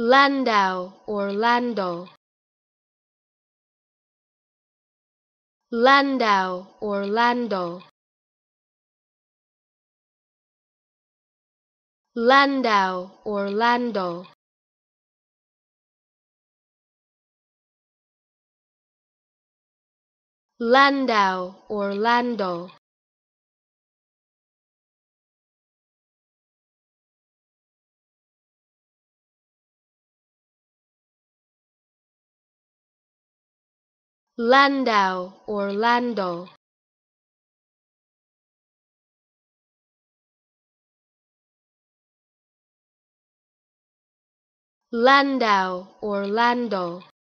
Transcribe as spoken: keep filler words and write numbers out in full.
Landau or Landau. Landau or Landau. Landau or Landau. Landau or Landau. Landau or Landau. Landau or Landau.